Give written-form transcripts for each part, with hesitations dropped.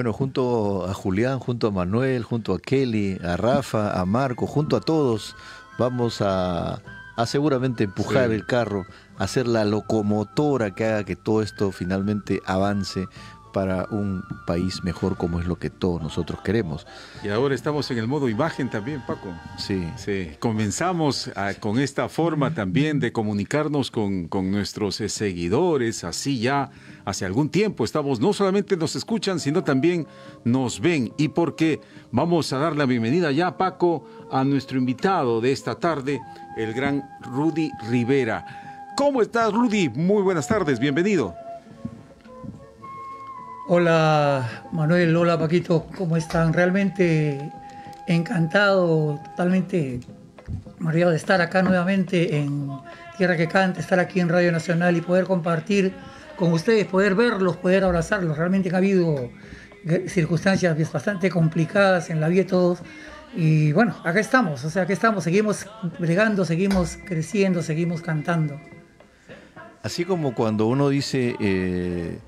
Bueno, junto a Julián, junto a Manuel, junto a Kelly, a Rafa, a Marco, junto a todos, vamos a seguramente empujar el carro, hacer la locomotora que haga que todo esto finalmente avance para un país mejor, como es lo que todos nosotros queremos. Y ahora estamos en el modo imagen también, Paco. Sí. Sí. Comenzamos con esta forma también de comunicarnos con nuestros seguidores, así ya hace algún tiempo estamos, no solamente nos escuchan, sino también nos ven. Y porque vamos a dar la bienvenida ya, Paco, a nuestro invitado de esta tarde, el gran Rudy Rivera. ¿Cómo estás, Rudy? Muy buenas tardes, bienvenido. Hola Manuel, hola Paquito, ¿cómo están? Realmente encantado, totalmente maravillado de estar acá nuevamente en Tierra que Canta, estar aquí en Radio Nacional y poder compartir con ustedes, poder verlos, poder abrazarlos. Realmente ha habido circunstancias bastante complicadas en la vida de todos y bueno, acá estamos, o sea, acá estamos, seguimos bregando, seguimos creciendo, seguimos cantando. Así como cuando uno dice...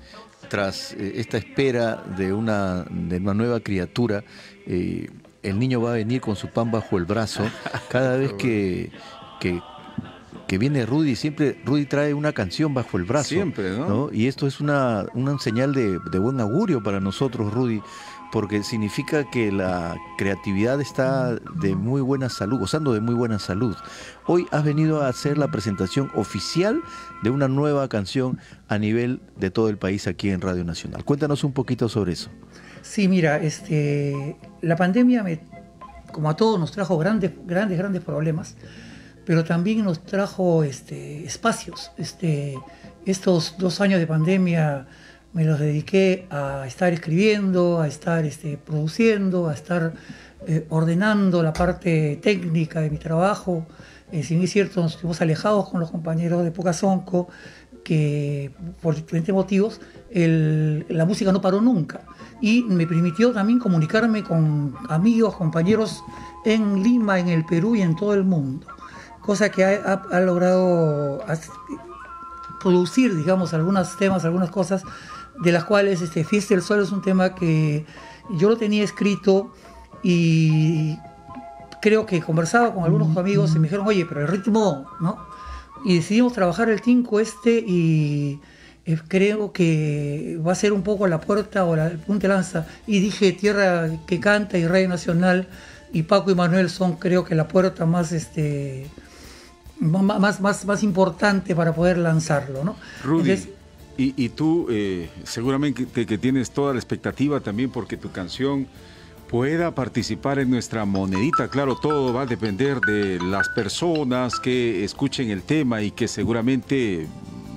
tras esta espera de una nueva criatura, el niño va a venir con su pan bajo el brazo. Cada vez que viene Rudy, siempre Rudy trae una canción bajo el brazo. Siempre, ¿no? Y esto es una señal de buen augurio para nosotros, Rudy, porque significa que la creatividad está de muy buena salud, gozando de muy buena salud. Hoy has venido a hacer la presentación oficial de una nueva canción a nivel de todo el país aquí en Radio Nacional. Cuéntanos un poquito sobre eso. Sí, mira, la pandemia, como a todos, nos trajo grandes problemas, pero también nos trajo espacios. Estos 2 años de pandemia... me los dediqué a estar escribiendo, a estar produciendo, a estar ordenando la parte técnica de mi trabajo. Si bien es cierto, nos estuvimos alejados con los compañeros de Puka Soncco, que por diferentes motivos la música no paró nunca. Y me permitió también comunicarme con amigos, compañeros en Lima, en el Perú y en todo el mundo. Cosa que ha logrado producir, digamos, algunos temas, algunas cosas... de las cuales Fiesta del Sol es un tema que yo lo tenía escrito y creo que conversaba con algunos amigos y me dijeron, oye, pero el ritmo, ¿no? Y decidimos trabajar el tinco y creo que va a ser un poco la puerta o el punto de lanza. Y dije, Tierra que Canta y Radio Nacional y Paco y Manuel son, creo que, la puerta más... más importante para poder lanzarlo, ¿no? Rudy, entonces, y tú seguramente que tienes toda la expectativa también porque tu canción pueda participar en nuestra monedita. Claro, todo va a depender de las personas que escuchen el tema y que seguramente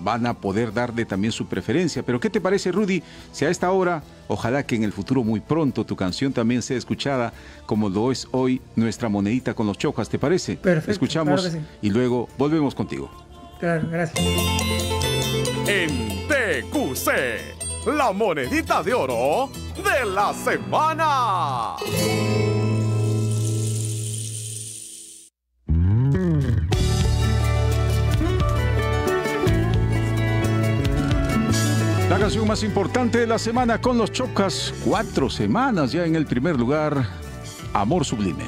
van a poder darle también su preferencia. Pero ¿qué te parece, Rudy? Si a esta hora, ojalá que en el futuro muy pronto tu canción también sea escuchada como lo es hoy nuestra monedita con los Chojjas, ¿te parece? Perfecto, escuchamos, claro que sí. Y luego volvemos contigo. Claro, gracias. En TQC, la monedita de oro de la semana. La canción más importante de la semana con los Chojjas, 4 semanas ya en el primer lugar, Amor Sublime.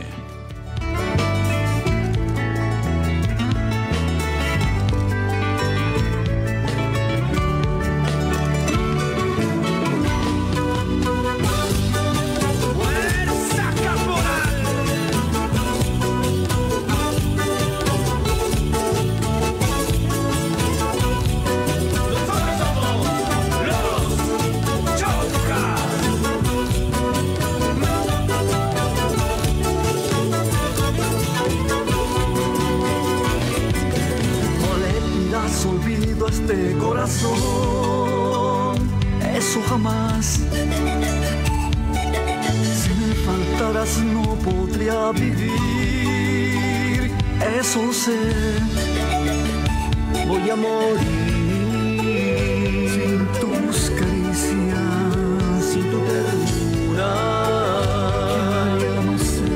Sin tu ternura, ya no sé.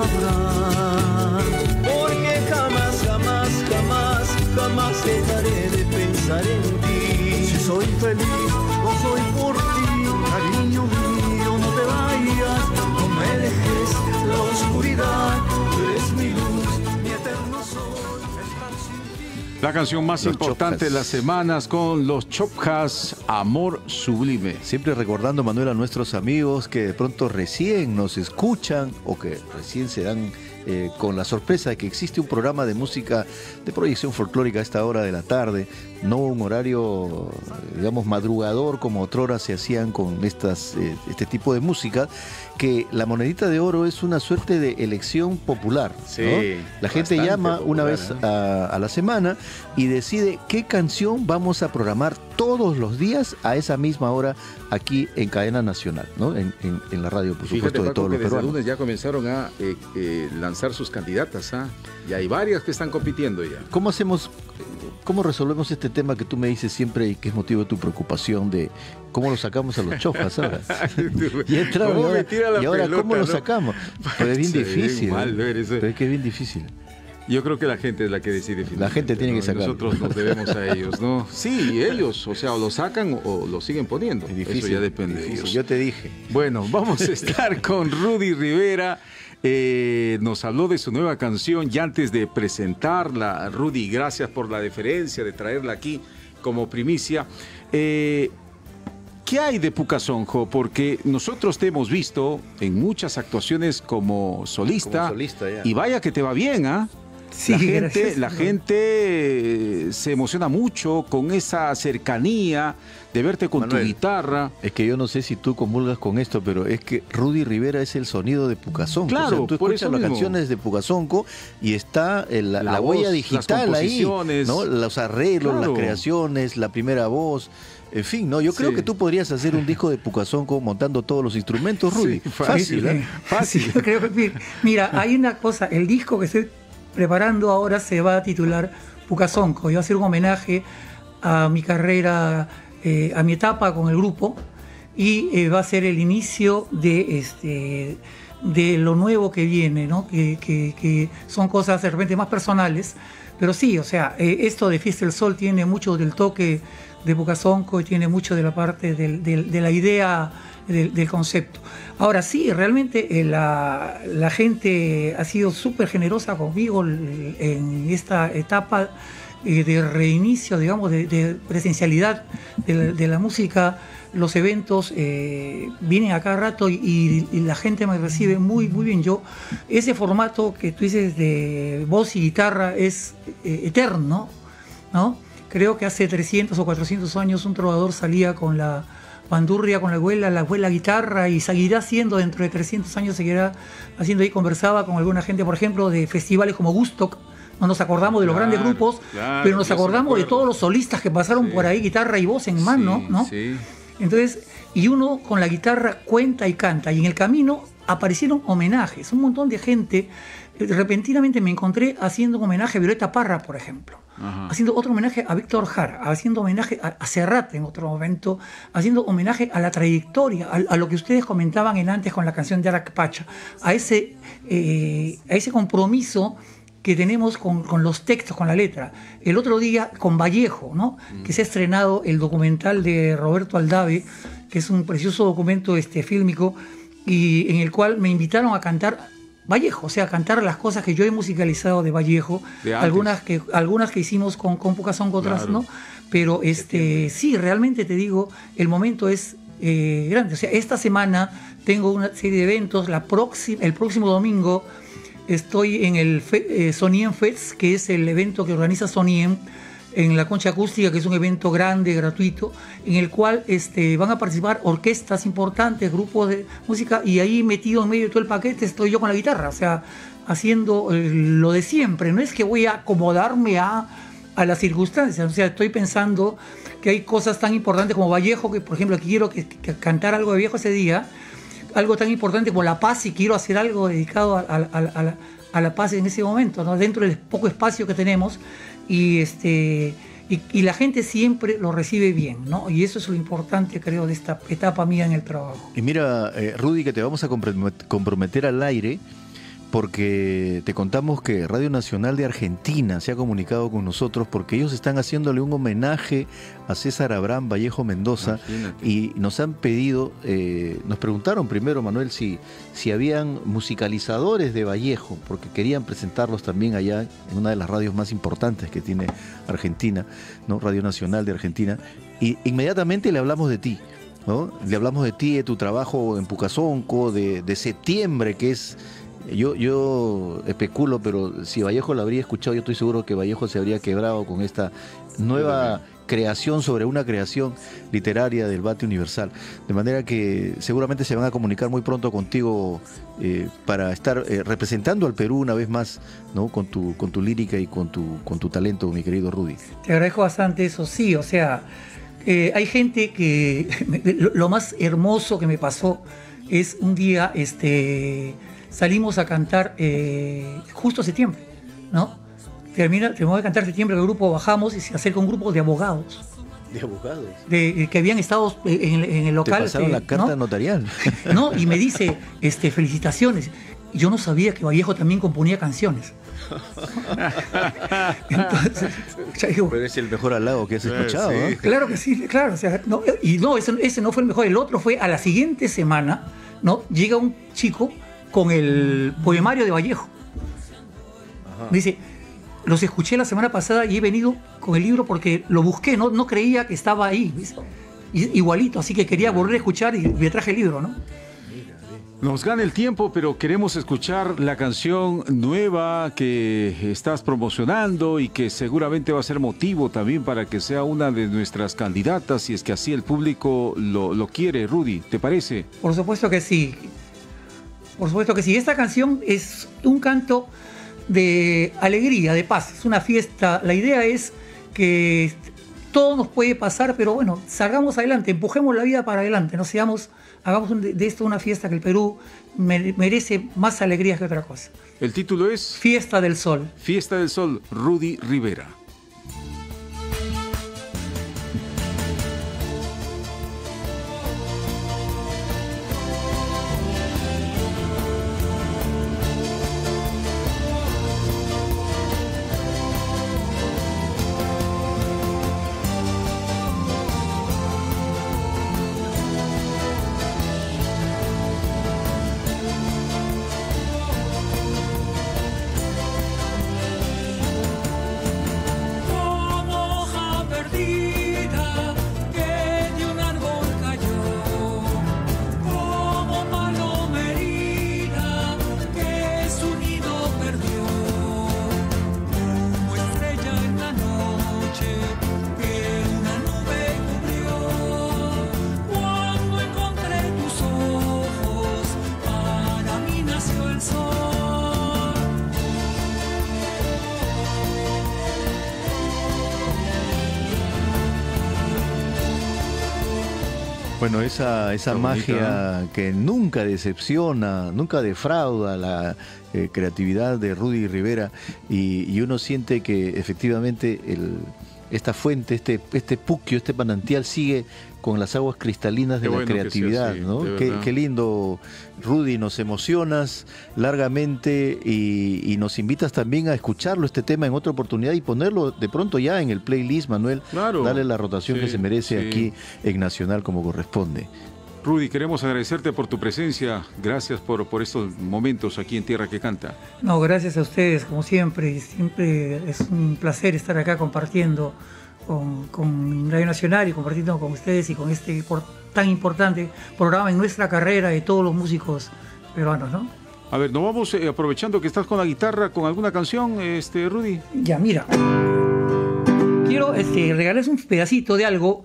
palabra, porque jamás, jamás, jamás, jamás dejaré de pensar en ti. Si soy feliz, no soy por ti, cariño mío, no te vayas, no me dejes la oscuridad, tú eres mi luz, mi eterno sol. La canción más importante de las semanas con los Chojjas, Amor Sublime. Siempre recordando, Manuel, a nuestros amigos que de pronto recién nos escuchan o que recién se dan con la sorpresa de que existe un programa de música de proyección folclórica a esta hora de la tarde. No un horario, digamos, madrugador como otrora se hacían con este tipo de música, que la monedita de oro es una suerte de elección popular, ¿no? Sí, la gente llama popular, una vez a la semana y decide qué canción vamos a programar todos los días a esa misma hora aquí en Cadena Nacional, ¿no? En la radio, por supuesto. Fíjate, Paco, de todos los peruanos. Desde el lunes ya comenzaron a lanzar sus candidatas, ¿ah? Y hay varias que están compitiendo ya. ¿Cómo hacemos? ¿Cómo resolvemos este tema que tú me dices siempre y que es motivo de tu preocupación de cómo lo sacamos a los Chojjas ahora? y ahora pelota, ¿cómo lo sacamos? Pues es bien difícil. Pero es que es bien difícil. Yo creo que la gente es la que decide finalmente. La gente tiene que sacarlo. Nosotros nos debemos a ellos, ¿no? Sí, ellos, o sea, o lo sacan o lo siguen poniendo. Es difícil, eso ya depende de ellos. Yo te dije. Bueno, vamos a estar con Rudy Rivera. Nos habló de su nueva canción y antes de presentarla, Rudy, gracias por la deferencia de traerla aquí como primicia. ¿Qué hay de Puka Soncco? Porque nosotros te hemos visto en muchas actuaciones como solista y vaya que te va bien, ¿ah? ¿Eh? Sí, la gente se emociona mucho con esa cercanía de verte con, Manuel, tu guitarra. Es que yo no sé si tú comulgas con esto, pero es que Rudy Rivera es el sonido de Puka Soncco. Claro, o sea, tú escuchas las canciones de Puka Soncco y está la voz, huella digital ahí, ¿no? Los arreglos, claro, las creaciones, la primera voz. En fin, no, yo creo que tú podrías hacer un disco de Puka Soncco montando todos los instrumentos, Rudy. Sí, fácil, ¿eh? Fácil. Yo creo que, mira, hay una cosa, el disco que estoy preparando ahora se va a titular Puka Soncco y va a ser un homenaje a mi carrera, a mi etapa con el grupo, y va a ser el inicio de lo nuevo que viene, ¿no? Que son cosas de repente más personales, pero sí, o sea, esto de Fiesta del Sol tiene mucho del toque de Puka Soncco y tiene mucho de la parte de la idea del concepto. Ahora sí, realmente la gente ha sido súper generosa conmigo en esta etapa de reinicio, digamos, de presencialidad de la música. Los eventos vienen a cada rato y la gente me recibe muy, muy bien. Ese formato que tú dices de voz y guitarra es eterno, ¿no? Creo que hace 300 o 400 años un trovador salía con la bandurria, con la abuela guitarra, y seguirá siendo, dentro de 300 años seguirá haciendo. Ahí conversaba con alguna gente, por ejemplo, de festivales como Woodstock. No nos acordamos de los grandes grupos, pero nos acordamos de todos los solistas que pasaron por ahí, guitarra y voz en mano, ¿no? Sí. Entonces, y uno con la guitarra cuenta y canta, y en el camino aparecieron homenajes, un montón de gente. Repentinamente me encontré haciendo un homenaje a Violeta Parra, por ejemplo. Ajá. Haciendo otro homenaje a Víctor Jara, haciendo homenaje a Serrat en otro momento, haciendo homenaje a la trayectoria, a lo que ustedes comentaban antes con la canción de Aracapacha, a ese compromiso que tenemos con los textos, con la letra. El otro día con Vallejo, ¿no? Que se ha estrenado el documental de Roberto Aldave, que es un precioso documento fílmico, y en el cual me invitaron a cantar Vallejo, o sea, cantar las cosas que yo he musicalizado de Vallejo, algunas que hicimos con Puka Soncco, otras, claro, no, pero sí, realmente te digo, el momento es grande. O sea, esta semana tengo una serie de eventos, el próximo domingo estoy en el Sonien Fest, que es el evento que organiza Sonien en la Concha Acústica, que es un evento grande, gratuito, en el cual van a participar orquestas importantes, grupos de música, y ahí metido en medio de todo el paquete estoy yo con la guitarra, o sea, haciendo lo de siempre. No es que voy a acomodarme a las circunstancias, o sea, estoy pensando que hay cosas tan importantes como Vallejo, que por ejemplo quiero que cantar algo de Vallejo ese día, algo tan importante como La Paz, y quiero hacer algo dedicado a La Paz en ese momento, ¿no? Dentro del poco espacio que tenemos. Y la gente siempre lo recibe bien, ¿no? Y eso es lo importante, creo, de esta etapa mía en el trabajo. Y mira, Rudy, que te vamos a comprometer al aire, porque te contamos que Radio Nacional de Argentina se ha comunicado con nosotros porque ellos están haciéndole un homenaje a César Abraham Vallejo Mendoza. Imagínate. Y nos han pedido, nos preguntaron primero, Manuel, si habían musicalizadores de Vallejo, porque querían presentarlos también allá en una de las radios más importantes que tiene Argentina, ¿no? Radio Nacional de Argentina, y inmediatamente le hablamos de ti, ¿no? Le hablamos de ti, de tu trabajo en Puka Soncco, de septiembre, que es... Yo especulo, pero si Vallejo lo habría escuchado, yo estoy seguro que Vallejo se habría quebrado con esta nueva creación sobre una creación literaria del Bate Universal. De manera que seguramente se van a comunicar muy pronto contigo para estar representando al Perú una vez más, ¿no? Con tu lírica y con tu talento, mi querido Rudy. Te agradezco bastante eso, sí, o sea, hay gente que... Lo más hermoso que me pasó es un día... Salimos a cantar justo septiembre, ¿no? Terminamos de cantar septiembre, el grupo bajamos y se acerca un grupo de abogados. ¿De abogados? Que habían estado en el local. Te pasaron la carta, ¿no?, notarial. No, y me dice, felicitaciones. Yo no sabía que Vallejo también componía canciones. Entonces, digo, pero es el mejor halago que has escuchado, sí. ¿Eh? Claro que sí, claro. O sea, no, y no, ese no fue el mejor. El otro fue a la siguiente semana, ¿no? Llega un chico con el poemario de Vallejo. Ajá. Me dice, los escuché la semana pasada y he venido con el libro porque lo busqué, no creía que estaba ahí, ¿ves? Igualito, así que quería volver a escuchar y me traje el libro, ¿no? Nos gana el tiempo, pero queremos escuchar la canción nueva que estás promocionando y que seguramente va a ser motivo también para que sea una de nuestras candidatas, si es que así el público lo quiere, Rudy, ¿te parece? Por supuesto que sí. Por supuesto que sí. Esta canción es un canto de alegría, de paz. Es una fiesta. La idea es que todo nos puede pasar, pero bueno, salgamos adelante, empujemos la vida para adelante. No seamos, hagamos de esto una fiesta, que el Perú merece más alegrías que otra cosa. El título es... Fiesta del Sol. Fiesta del Sol, Rudy Rivera. Bueno, esa magia que nunca decepciona, nunca defrauda la creatividad de Rudy Rivera, y uno siente que efectivamente esta fuente, este puquio, este manantial sigue con las aguas cristalinas de la creatividad, que sea, sí, ¿no? Qué lindo, Rudy, nos emocionas largamente y nos invitas también a escucharlo, este tema, en otra oportunidad y ponerlo de pronto ya en el playlist, Manuel. Claro. Darle la rotación que se merece aquí en Nacional como corresponde. Rudy, queremos agradecerte por tu presencia. Gracias por estos momentos aquí en Tierra que Canta. No, gracias a ustedes, como siempre. Siempre es un placer estar acá compartiendo con Radio Nacional y compartiendo con ustedes y con este tan importante programa en nuestra carrera de todos los músicos peruanos, ¿no? A ver, nos vamos aprovechando que estás con la guitarra, con alguna canción, Rudy. Ya, mira, quiero regalarles un pedacito de algo.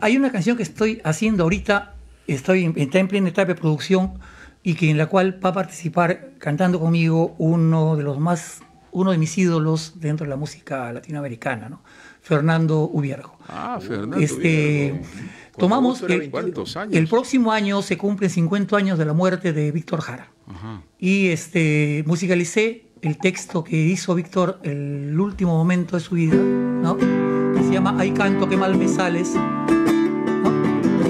Hay una canción que estoy haciendo ahorita, está en plena etapa de producción y que en la cual va a participar cantando conmigo uno de mis ídolos dentro de la música latinoamericana, ¿no? Fernando Ubiergo. Ah, Fernando Ubiergo. Tomamos el próximo año se cumplen 50 años de la muerte de Víctor Jara. Ajá. Y musicalicé el texto que hizo Víctor el último momento de su vida, ¿no? Que se llama Ay, canto que mal me sales, ¿no?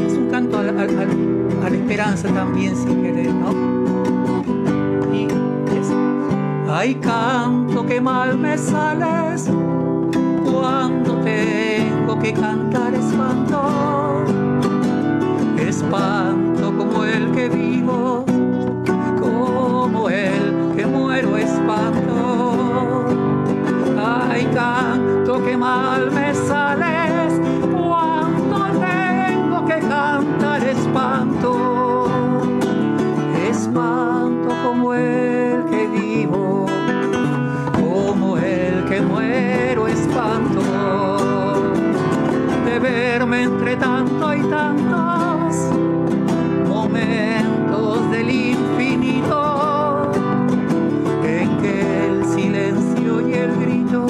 Es un canto a la esperanza también, si querés, ¿no? Y Ay, canto, que mal me sales cuando tengo que cantar espanto. Espanto como el que vivo, como el que muero, espanto. Ay, canto, que mal me sales cuando tengo que cantar espanto. Espanto como el que vivo, como el que muero, espanto. De verme entre tanto y tantos momentos del infinito, en que el silencio y el grito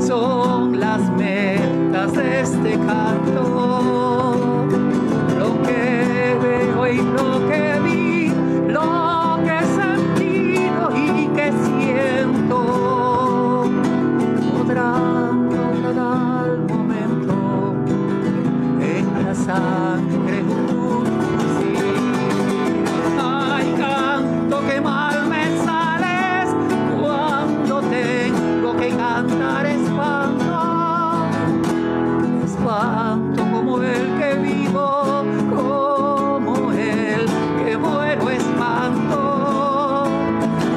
son las metas de este canto. Lo que veo y lo que vi, lo que he sentido y que siento, podrán lograr al momento en la sangre un fusil. Ay, canto, que mal me sales cuando tengo que cantar espanto. Espanto como el que vivo, como el que muero, espanto.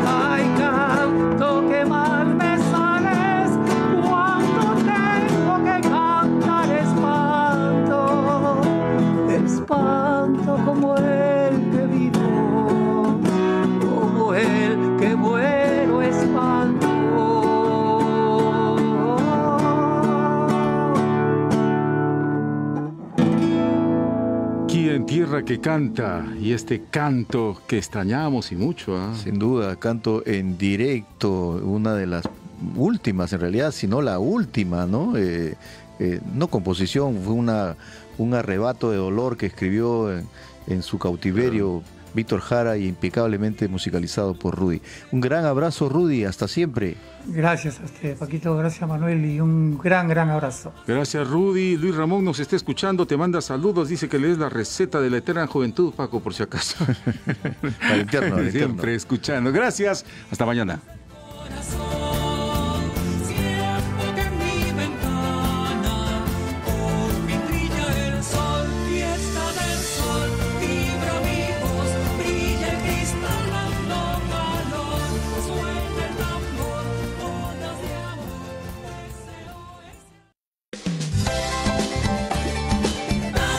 Ay, canto, que mal me sales cuando tengo que cantar espanto. Espanto como el que vivo, como el que muero, espanto. Aquí en Tierra que Canta, y este canto que extrañamos y mucho. Sin duda, canto en directo, una de las últimas, en realidad, si no la última, ¿no? No composición, fue un arrebato de dolor que escribió en su cautiverio Víctor Jara, y impecablemente musicalizado por Rudy. Un gran abrazo, Rudy, hasta siempre. Gracias a usted, Paquito, gracias, Manuel, y un gran abrazo. Gracias, Rudy. Luis Ramón nos está escuchando, te manda saludos, dice que le des la receta de la eterna juventud, Paco, por si acaso. Al eterno, al eterno. Siempre escuchando. Gracias, hasta mañana.